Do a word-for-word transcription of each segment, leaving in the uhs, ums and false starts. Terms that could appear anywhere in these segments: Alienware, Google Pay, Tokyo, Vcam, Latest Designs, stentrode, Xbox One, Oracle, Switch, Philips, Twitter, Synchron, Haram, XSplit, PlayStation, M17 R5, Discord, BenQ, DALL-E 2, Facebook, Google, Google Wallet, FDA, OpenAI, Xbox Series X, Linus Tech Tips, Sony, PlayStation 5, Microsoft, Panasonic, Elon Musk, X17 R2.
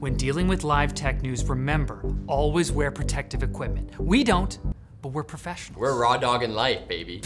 When dealing with live tech news, remember, always wear protective equipment. We don't, but we're professionals. We're raw dog in life, baby.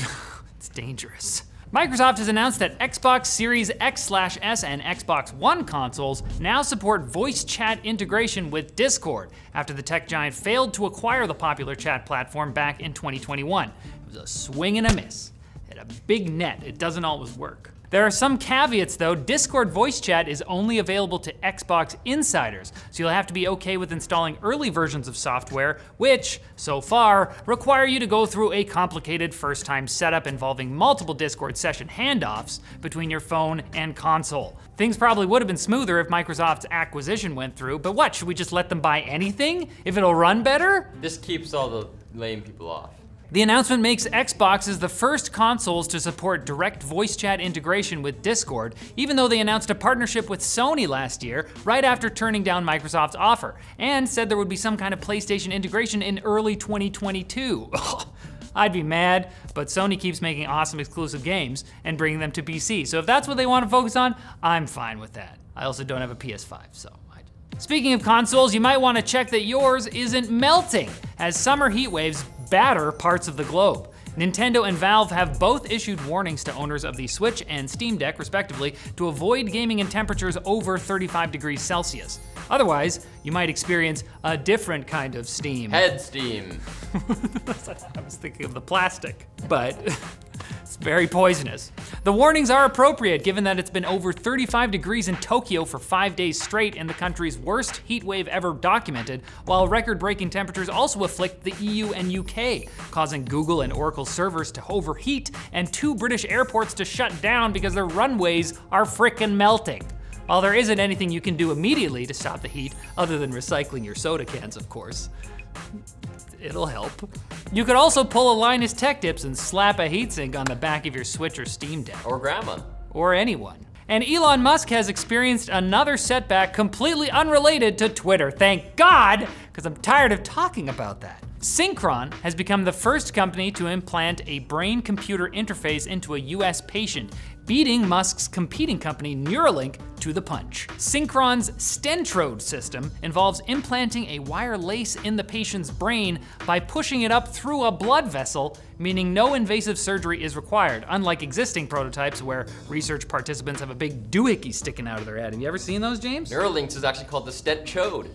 It's dangerous. Microsoft has announced that Xbox Series X slash S and Xbox One consoles now support voice chat integration with Discord after the tech giant failed to acquire the popular chat platform back in twenty twenty-one. It was a swing and a miss. At a big net, it doesn't always work. There are some caveats though. Discord voice chat is only available to Xbox insiders, so you'll have to be okay with installing early versions of software, which, so far, require you to go through a complicated first-time setup involving multiple Discord session handoffs between your phone and console. Things probably would have been smoother if Microsoft's acquisition went through, but what, should we just let them buy anything if it'll run better? This keeps all the lame people off. The announcement makes Xbox as the first consoles to support direct voice chat integration with Discord, even though they announced a partnership with Sony last year, right after turning down Microsoft's offer, and said there would be some kind of PlayStation integration in early twenty twenty-two. I'd be mad, but Sony keeps making awesome exclusive games and bringing them to P C, so if that's what they want to focus on, I'm fine with that. I also don't have a P S five, so. Speaking of consoles, you might want to check that yours isn't melting, as summer heat waves batter parts of the globe. Nintendo and Valve have both issued warnings to owners of the Switch and Steam Deck, respectively, to avoid gaming in temperatures over thirty-five degrees Celsius. Otherwise, you might experience a different kind of steam. Head steam. I was thinking of the plastic, but it's very poisonous. The warnings are appropriate given that it's been over thirty-five degrees in Tokyo for five days straight in the country's worst heat wave ever documented, while record-breaking temperatures also afflict the E U and U K, causing Google and Oracle servers to overheat and two British airports to shut down because their runways are frickin' melting. While there isn't anything you can do immediately to stop the heat, other than recycling your soda cans, of course, it'll help. You could also pull a Linus Tech Tips and slap a heatsink on the back of your Switch or Steam Deck. Or grandma. Or anyone. And Elon Musk has experienced another setback completely unrelated to Twitter. Thank God, because I'm tired of talking about that. Synchron has become the first company to implant a brain-computer interface into a U S patient, beating Musk's competing company, Neuralink, to the punch. Synchron's stentrode system involves implanting a wire lace in the patient's brain by pushing it up through a blood vessel, meaning no invasive surgery is required, unlike existing prototypes where research participants have a big doohickey sticking out of their head. Have you ever seen those, James? Neuralink's is actually called the stentrode.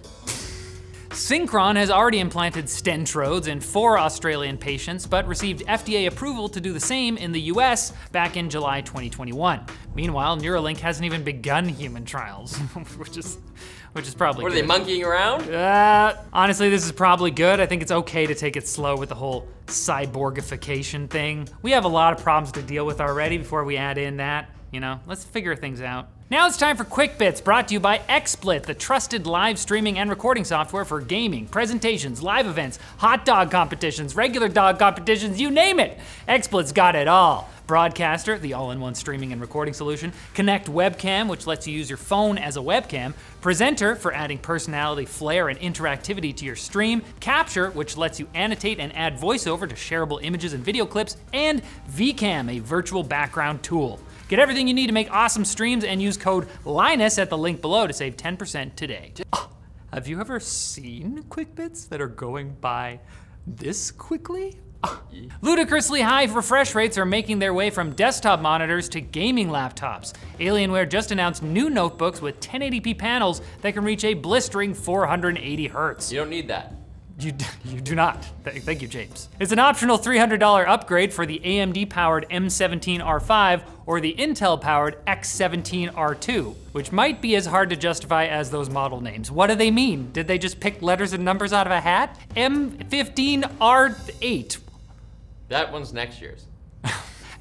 Synchron has already implanted stentrodes in four Australian patients, but received F D A approval to do the same in the U S back in July twenty twenty-one. Meanwhile, Neuralink hasn't even begun human trials, which is, which is probably good. What, are they monkeying around? Uh, honestly, this is probably good. I think it's okay to take it slow with the whole cyborgification thing. We have a lot of problems to deal with already before we add in that, you know? Let's figure things out. Now it's time for Quick Bits, brought to you by XSplit, the trusted live streaming and recording software for gaming, presentations, live events, hot dog competitions, regular dog competitions, you name it. XSplit's got it all. Broadcaster, the all-in-one streaming and recording solution. Connect Webcam, which lets you use your phone as a webcam. Presenter, for adding personality, flair, and interactivity to your stream. Capture, which lets you annotate and add voiceover to shareable images and video clips. And Vcam, a virtual background tool. Get everything you need to make awesome streams and use code Linus at the link below to save ten percent today. Oh, have you ever seen Quick Bits that are going by this quickly? Oh. Ludicrously high refresh rates are making their way from desktop monitors to gaming laptops. Alienware just announced new notebooks with ten eighty p panels that can reach a blistering four hundred eighty hertz. You don't need that. You, you do not. Th thank you, James. It's an optional three hundred dollar upgrade for the A M D-powered M seventeen R five or the Intel-powered X seventeen R two, which might be as hard to justify as those model names. What do they mean? Did they just pick letters and numbers out of a hat? M fifteen R eight. That one's next year's.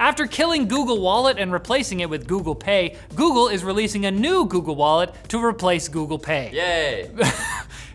After killing Google Wallet and replacing it with Google Pay, Google is releasing a new Google Wallet to replace Google Pay. Yay!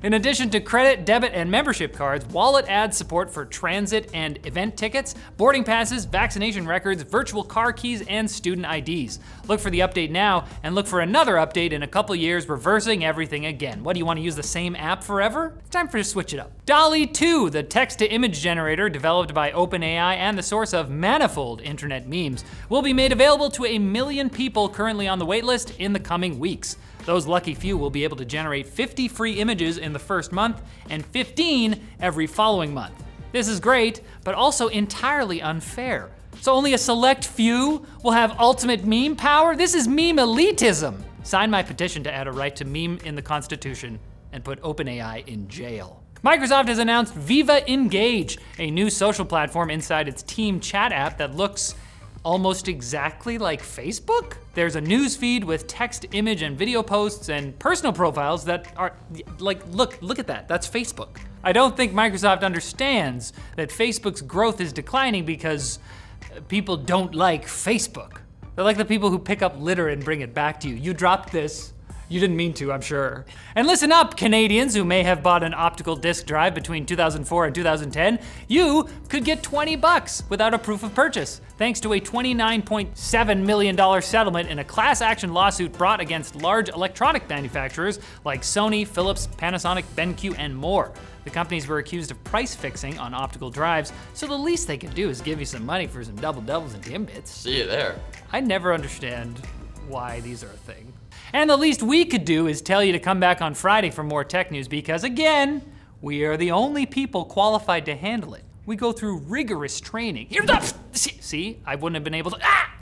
In addition to credit, debit, and membership cards, Wallet adds support for transit and event tickets, boarding passes, vaccination records, virtual car keys, and student I Ds. Look for the update now, and look for another update in a couple years, reversing everything again. What, do you want to use the same app forever? It's time for you to switch it up. DALL-E two, the text-to-image generator developed by OpenAI and the source of manifold internet memes, will be made available to a million people currently on the waitlist in the coming weeks. Those lucky few will be able to generate fifty free images in the first month and fifteen every following month. This is great, but also entirely unfair. So only a select few will have ultimate meme power? This is meme elitism. Sign my petition to add a right to meme in the Constitution and put OpenAI in jail. Microsoft has announced Viva Engage, a new social platform inside its team chat app that looks almost exactly like Facebook. There's a news feed with text, image, and video posts and personal profiles that are like, look, look at that, that's Facebook. I don't think Microsoft understands that Facebook's growth is declining because people don't like Facebook. They're like the people who pick up litter and bring it back to you. You dropped this. You didn't mean to, I'm sure. And listen up, Canadians who may have bought an optical disc drive between two thousand four and two thousand ten, you could get twenty bucks without a proof of purchase, thanks to a twenty-nine point seven million dollars settlement in a class action lawsuit brought against large electronic manufacturers like Sony, Philips, Panasonic, BenQ, and more. The companies were accused of price fixing on optical drives, so the least they could do is give you some money for some double doubles and dimbits. See you there. I never understand why these are a thing. And the least we could do is tell you to come back on Friday for more tech news because, again, we are the only people qualified to handle it. We go through rigorous training. See, I wouldn't have been able to, ah!